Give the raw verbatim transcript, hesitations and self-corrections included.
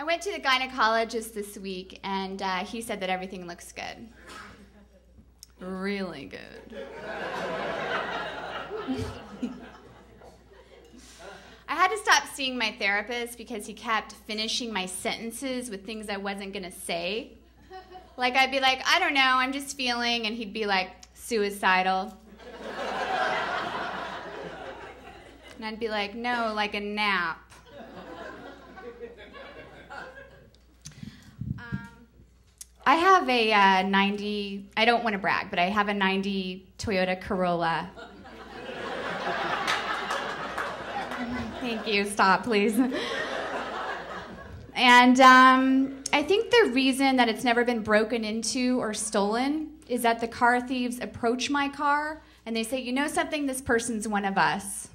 I went to the gynecologist this week, and uh, he said that everything looks good. Really good. I had to stop seeing my therapist because he kept finishing my sentences with things I wasn't going to say. Like, I'd be like, I don't know, I'm just feeling, and he'd be like, suicidal. And I'd be like, no, like a nap. Um, I have a uh, ninety, I don't want to brag, but I have a ninety Toyota Corolla. Thank you, stop, please. And um, I think the reason that it's never been broken into or stolen is that the car thieves approach my car and they say, you know something, this person's one of us.